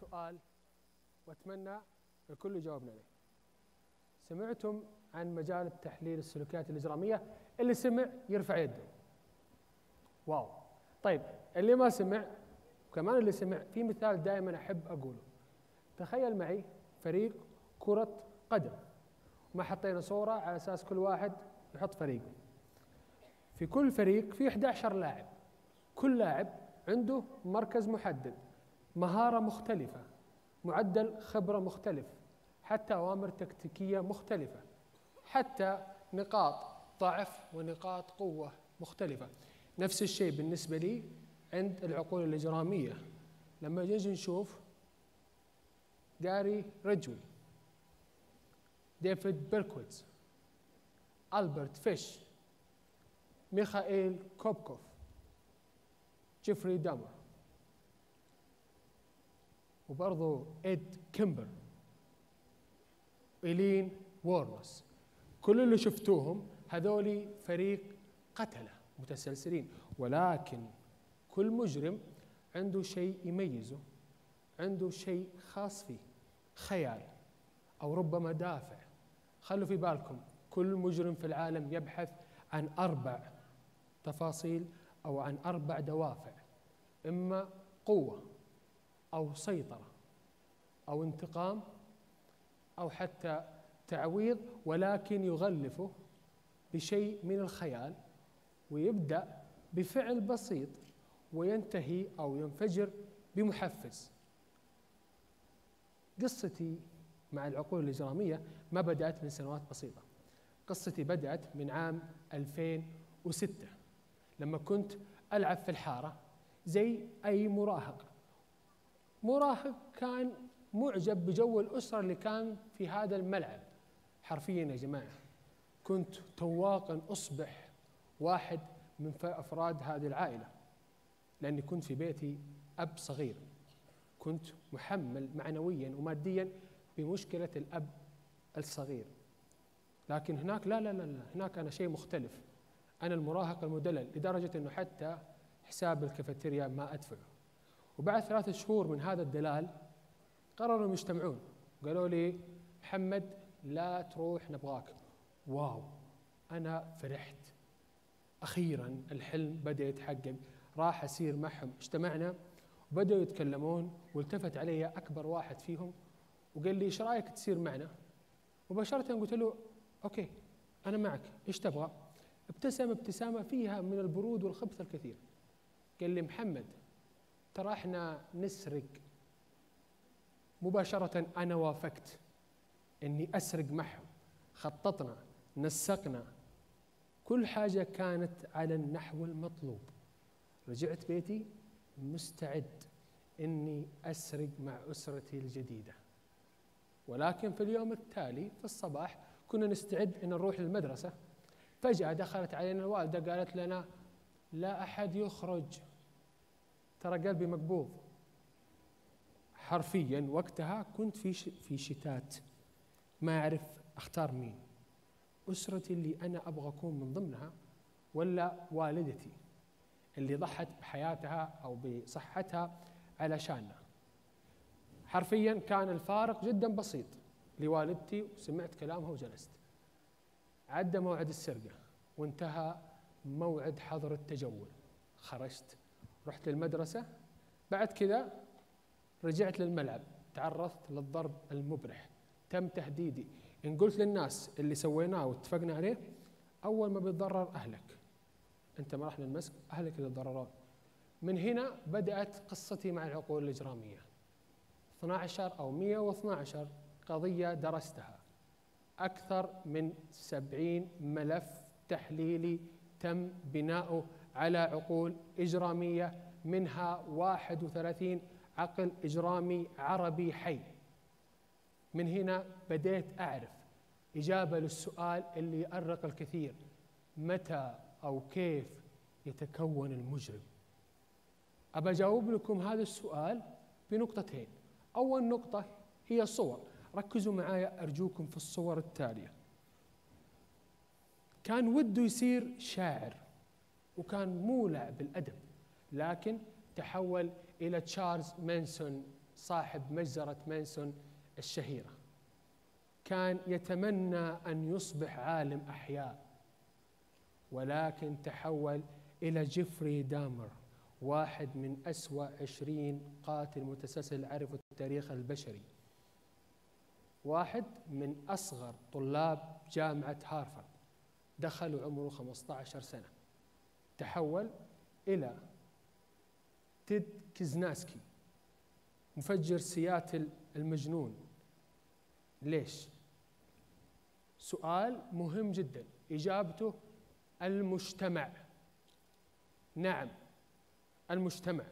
سؤال واتمنى الكل يجاوبنا عليه. سمعتم عن مجال التحليل السلوكيات الاجراميه؟ اللي سمع يرفع يده. واو. طيب اللي ما سمع وكمان اللي سمع، في مثال دائما احب اقوله. تخيل معي فريق كرة قدم وما حطينا صورة على اساس كل واحد يحط فريقه. في كل فريق في 11 لاعب، كل لاعب عنده مركز محدد، مهارة مختلفة، معدل خبرة مختلف، حتى أوامر تكتيكية مختلفة، حتى نقاط ضعف ونقاط قوة مختلفة. نفس الشيء بالنسبة لي عند العقول الإجرامية. لما نجي نشوف جاري رجوي، ديفيد بيركويتز، ألبرت فيش، ميخائيل كوبكوف، جيفري دامر، وبرضه إد كيمبر، إيلين وورنس، كل اللي شفتوهم هذولي فريق قتلة متسلسلين. ولكن كل مجرم عنده شيء يميزه، عنده شيء خاص فيه، خيال أو ربما دافع. خلوا في بالكم كل مجرم في العالم يبحث عن 4 تفاصيل أو عن 4 دوافع، إما قوة أو سيطرة أو انتقام أو حتى تعويض، ولكن يغلفه بشيء من الخيال ويبدأ بفعل بسيط وينتهي أو ينفجر بمحفز. قصتي مع العقول الإجرامية ما بدأت من سنوات بسيطة، قصتي بدأت من عام 2006 لما كنت ألعب في الحارة زي أي مراهق كان معجب بجو الأسرة اللي كان في هذا الملعب. حرفيا يا جماعة كنت تواقا أصبح واحد من أفراد هذه العائلة، لأني كنت في بيتي أب صغير، كنت محمل معنويا وماديا بمشكلة الأب الصغير. لكن هناك لا، هناك أنا شيء مختلف، أنا المراهق المدلل، لدرجة أنه حتى حساب الكافيتيريا ما أدفعه. وبعد 3 شهور من هذا الدلال قرروا يجتمعون، قالوا لي محمد لا تروح نبغاك. واو، أنا فرحت، أخيرا الحلم بدأ يتحقق، راح أسير معهم. اجتمعنا وبدأوا يتكلمون، والتفت علي أكبر واحد فيهم وقال لي إيش رأيك تسير معنا؟ مباشرة قلت له أوكي أنا معك، إيش تبغى؟ ابتسم ابتسامة فيها من البرود والخبث الكثير، قال لي محمد ترى احنا نسرق. مباشرة أنا وافقت إني أسرق معهم، خططنا، نسقنا، كل حاجة كانت على النحو المطلوب. رجعت بيتي مستعد إني أسرق مع أسرتي الجديدة. ولكن في اليوم التالي في الصباح كنا نستعد إن نروح للمدرسة، فجأة دخلت علينا الوالدة قالت لنا لا أحد يخرج ترى قلبي مقبوض. حرفيا وقتها كنت في شتات، ما أعرف أختار مين، أسرتي اللي أنا أبغى أكون من ضمنها ولا والدتي اللي ضحت بحياتها أو بصحتها علشاننا. حرفيا كان الفارق جدا بسيط، لوالدتي وسمعت كلامها وجلست. عدى موعد السرقة وانتهى موعد حظر التجول، خرجت رحت للمدرسة. بعد كذا رجعت للملعب، تعرضت للضرب المبرح، تم تهديدي إن قلت للناس اللي سويناه واتفقنا عليه أول ما بيتضرر أهلك، أنت ما راح للمسك، أهلك اللي تضررون. من هنا بدأت قصتي مع العقول الإجرامية. 12 أو 112 قضية درستها، أكثر من 70 ملف تحليلي تم بناؤه على عقول إجرامية، منها 31 عقل إجرامي عربي حي. من هنا بديت أعرف إجابة للسؤال اللي يؤرق الكثير، متى أو كيف يتكون المجرم؟ أبى أجاوب لكم هذا السؤال بنقطتين. أول نقطة هي الصور، ركزوا معايا أرجوكم في الصور التالية. كان وده يصير شاعر وكان مولع بالأدب، لكن تحول إلى تشارلز مانسون صاحب مجزرة مانسون الشهيرة، كان يتمنى أن يصبح عالم أحياء، ولكن تحول إلى جيفري دامر، واحد من أسوأ 20 قاتل متسلسل عرفوا التاريخ البشري، واحد من أصغر طلاب جامعة هارفارد، دخلوا عمره 15 سنة. تحول إلى تيد كازنسكي، مفجر سياتل المجنون. ليش؟ سؤال مهم جدا، إجابته المجتمع. نعم، المجتمع.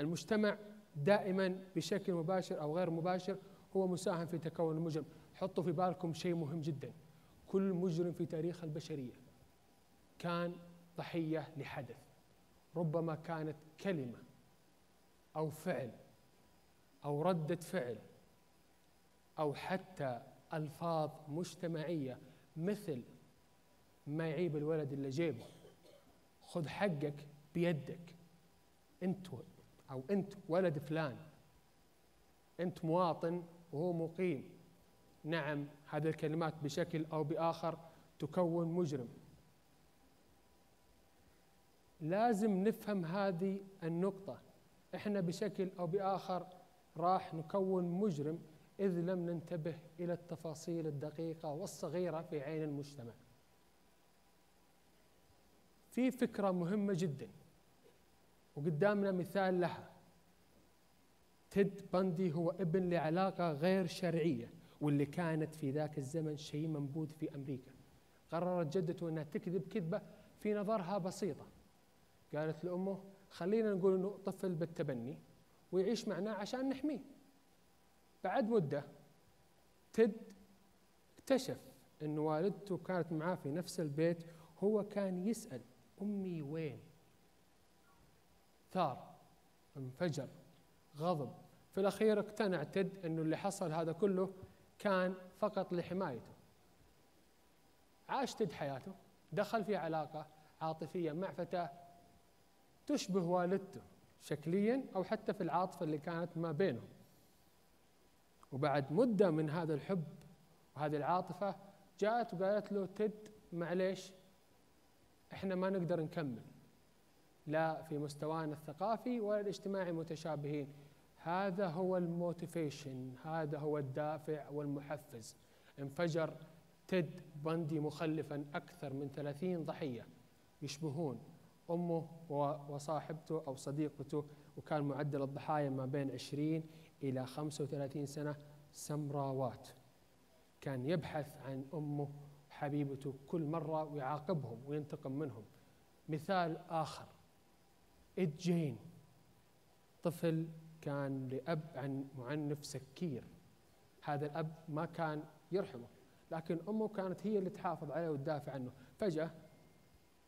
المجتمع دائما بشكل مباشر أو غير مباشر هو مساهم في تكون المجرم. حطوا في بالكم شيء مهم جدا، كل مجرم في تاريخ البشرية كان ضحية لحدث، ربما كانت كلمة أو فعل أو ردة فعل أو حتى ألفاظ مجتمعية، مثل ما يعيب الولد اللي جيبه، خذ حقك بيدك، أنت أو أنت ولد فلان، أنت مواطن وهو مقيم. نعم، هذه الكلمات بشكل أو بآخر تكون مجرم. لازم نفهم هذه النقطة، إحنا بشكل أو بآخر راح نكون مجرم إذ لم ننتبه إلى التفاصيل الدقيقة والصغيرة في عين المجتمع. في فكرة مهمة جدا وقدامنا مثال لها، تيد باندي هو ابن لعلاقة غير شرعية، واللي كانت في ذاك الزمن شيء منبوذ في أمريكا. قررت جدته أنها تكذب كذبة في نظرها بسيطة، قالت لأمه خلينا نقول أنه طفل بالتبني ويعيش معنا عشان نحميه. بعد مدة تيد اكتشف أن والدته كانت معاه في نفس البيت، هو كان يسأل أمي وين؟ ثار، انفجر، غضب. في الأخير اقتنع تيد أنه اللي حصل هذا كله كان فقط لحمايته. عاش تيد حياته، دخل في علاقة عاطفية مع فتاة تشبه والدته شكليا أو حتى في العاطفة اللي كانت ما بينهم، وبعد مدة من هذا الحب وهذه العاطفة جاءت وقالت له تيد معليش احنا ما نقدر نكمل، لا في مستوانا الثقافي ولا الاجتماعي متشابهين. هذا هو الموتيفيشن، هذا هو الدافع والمحفز. انفجر تيد باندي مخلفا أكثر من 30 ضحية يشبهون أمه وصاحبته أو صديقته، وكان معدل الضحايا ما بين 20 إلى 35 سنة، سمراوات. كان يبحث عن أمه حبيبته كل مرة ويعاقبهم وينتقم منهم. مثال آخر، إد جين، طفل كان لأب عن معنف سكير. هذا الأب ما كان يرحمه، لكن أمه كانت هي اللي تحافظ عليه وتدافع عنه. فجأة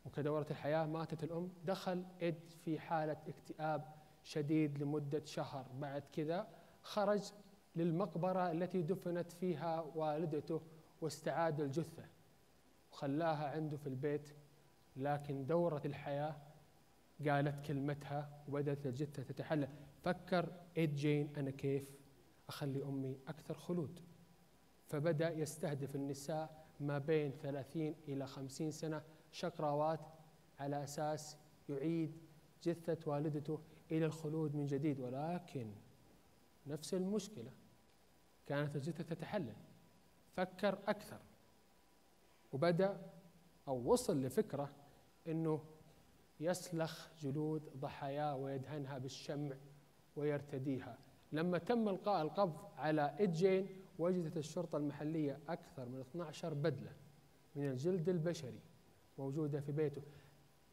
وكدورة الحياة ماتت الأم، دخل إد في حالة اكتئاب شديد لمدة شهر. بعد كذا خرج للمقبرة التي دفنت فيها والدته واستعاد الجثة وخلاها عنده في البيت، لكن دورة الحياة قالت كلمتها وبدأت الجثة تتحلل. فكر إد جين أنا كيف أخلي أمي أكثر خلود، فبدأ يستهدف النساء ما بين 30 إلى 50 سنة، شقراوات، على أساس يعيد جثة والدته إلى الخلود من جديد. ولكن نفس المشكلة، كانت الجثة تتحلل. فكر أكثر وبدأ أو وصل لفكرة أنه يسلخ جلود ضحاياه ويدهنها بالشمع ويرتديها. لما تم إلقاء القبض على إد جين، وجدت الشرطة المحلية أكثر من 12 بدلة من الجلد البشري موجودة في بيته.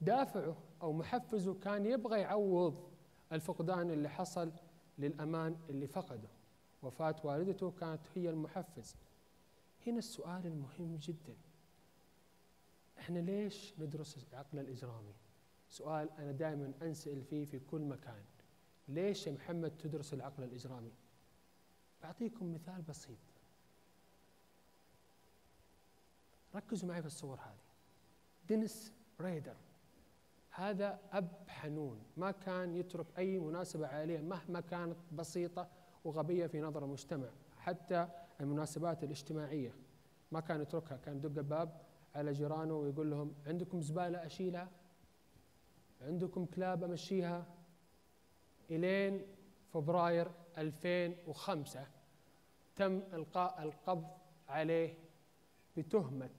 دافعه أو محفزه كان يبغى يعوض الفقدان اللي حصل للأمان اللي فقده، وفاة والدته كانت هي المحفز. هنا السؤال المهم جدا، احنا ليش ندرس العقل الإجرامي؟ سؤال أنا دائما أنسأل فيه في كل مكان، ليش يا محمد تدرس العقل الإجرامي؟ بعطيكم مثال بسيط، ركزوا معي في الصور هذه. دينيس ريدر، هذا أب حنون ما كان يترك أي مناسبة عائلية مهما كانت بسيطة وغبية في نظر المجتمع، حتى المناسبات الاجتماعية ما كان يتركها، كان يدق الباب على جيرانه ويقول لهم عندكم زبالة أشيلها؟ عندكم كلاب أمشيها؟ إلين فبراير 2005 تم إلقاء القبض عليه بتهمة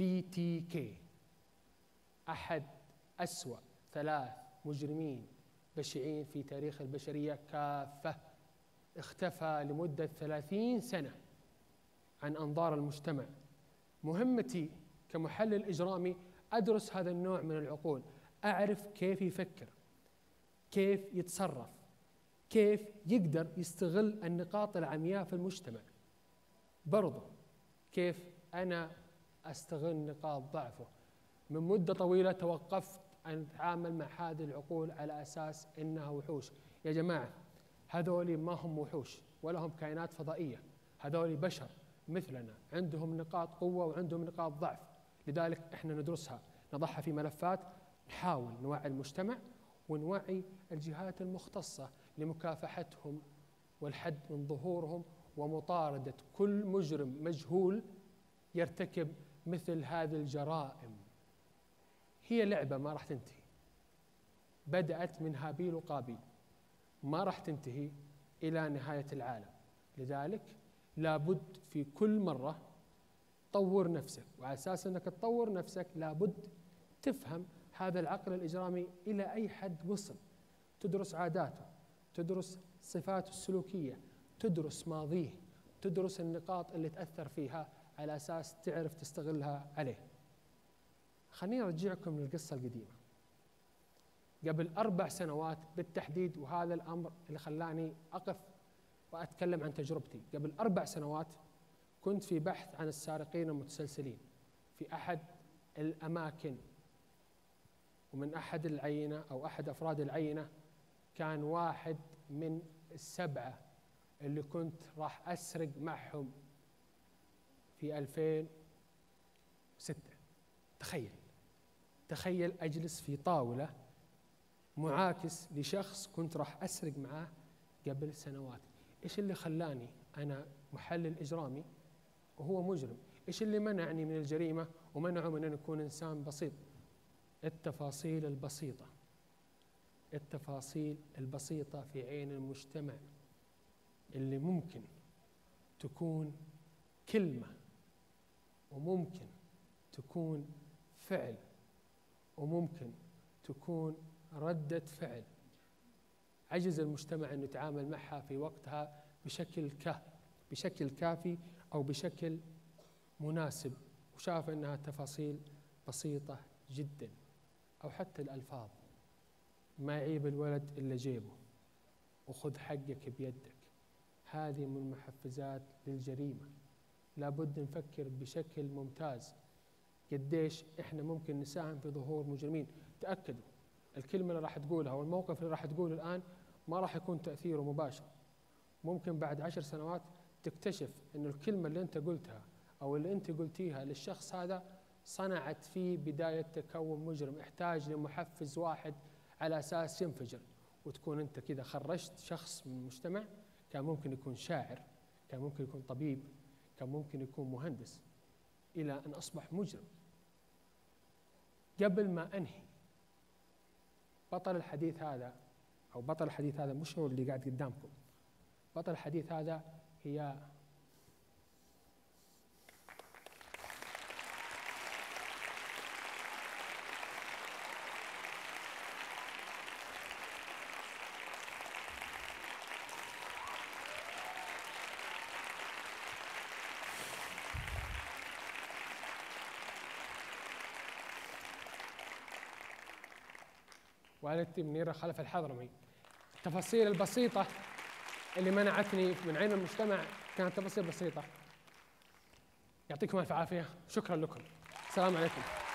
BTK، أحد أسوأ 3 مجرمين بشعين في تاريخ البشرية كافة. اختفى لمدة 30 سنة عن أنظار المجتمع. مهمتي كمحلل إجرامي أدرس هذا النوع من العقول، أعرف كيف يفكر، كيف يتصرف، كيف يقدر يستغل النقاط العمياء في المجتمع، برضه كيف أنا أستغل نقاط ضعفه. من مدة طويلة توقفت أن أتعامل مع هذه العقول على أساس إنها وحوش. يا جماعة، هذول ما هم وحوش ولا هم كائنات فضائية، هذول بشر مثلنا، عندهم نقاط قوة وعندهم نقاط ضعف، لذلك إحنا ندرسها، نضعها في ملفات، نحاول نوعي المجتمع ونوعي الجهات المختصة لمكافحتهم والحد من ظهورهم ومطاردة كل مجرم مجهول يرتكب مثل هذه الجرائم. هي لعبة ما راح تنتهي، بدأت من هابيل وقابيل، ما راح تنتهي إلى نهاية العالم، لذلك لابد في كل مرة تطور نفسك، وعلى أساس أنك تطور نفسك لابد تفهم هذا العقل الإجرامي إلى أي حد وصل، تدرس عاداته، تدرس صفاته السلوكية، تدرس ماضيه، تدرس النقاط اللي تأثر فيها على أساس تعرف تستغلها عليه. خليني أرجعكم للقصة القديمة. قبل 4 سنوات بالتحديد، وهذا الأمر اللي خلاني أقف وأتكلم عن تجربتي. قبل 4 سنوات كنت في بحث عن السارقين المتسلسلين في أحد الأماكن، ومن أحد العينة أو أحد أفراد العينة كان واحد من ال7 اللي كنت راح أسرق معهم في 2006. تخيل أجلس في طاولة معاكس لشخص كنت راح أسرق معاه قبل سنوات. إيش اللي خلاني أنا محلل إجرامي وهو مجرم؟ إيش اللي منعني من الجريمة ومنعه من أن أكون إنسان بسيط؟ التفاصيل البسيطة، التفاصيل البسيطة في عين المجتمع، اللي ممكن تكون كلمة وممكن تكون فعل وممكن تكون ردة فعل، عجز المجتمع أن يتعامل معها في وقتها بشكل كافي أو بشكل مناسب، وشاف أنها تفاصيل بسيطة جدا، أو حتى الألفاظ، ما يعيب الولد إلا جيبه، وخذ حقك بيدك. هذه من المحفزات للجريمة. لابد نفكر بشكل ممتاز قديش إحنا ممكن نساهم في ظهور مجرمين. تأكدوا الكلمة اللي راح تقولها والموقف اللي راح تقوله الآن ما راح يكون تأثيره مباشر، ممكن بعد 10 سنوات تكتشف أن الكلمة اللي أنت قلتها أو اللي أنت قلتيها للشخص هذا صنعت فيه بداية تكون مجرم احتاج لمحفز واحد على أساس ينفجر، وتكون أنت كذا خرجت شخص من المجتمع كان ممكن يكون شاعر، كان ممكن يكون طبيب، كان ممكن يكون مهندس، إلى أن أصبح مجرم. قبل ما أنهي، بطل الحديث هذا مش هو اللي قاعد قدامكم، بطل الحديث هذا هي والدتي منيرة خلف الحضرمي. التفاصيل البسيطة اللي منعتني من عين المجتمع كانت تفاصيل بسيطة. يعطيكم ألف عافية، شكرا لكم، السلام عليكم.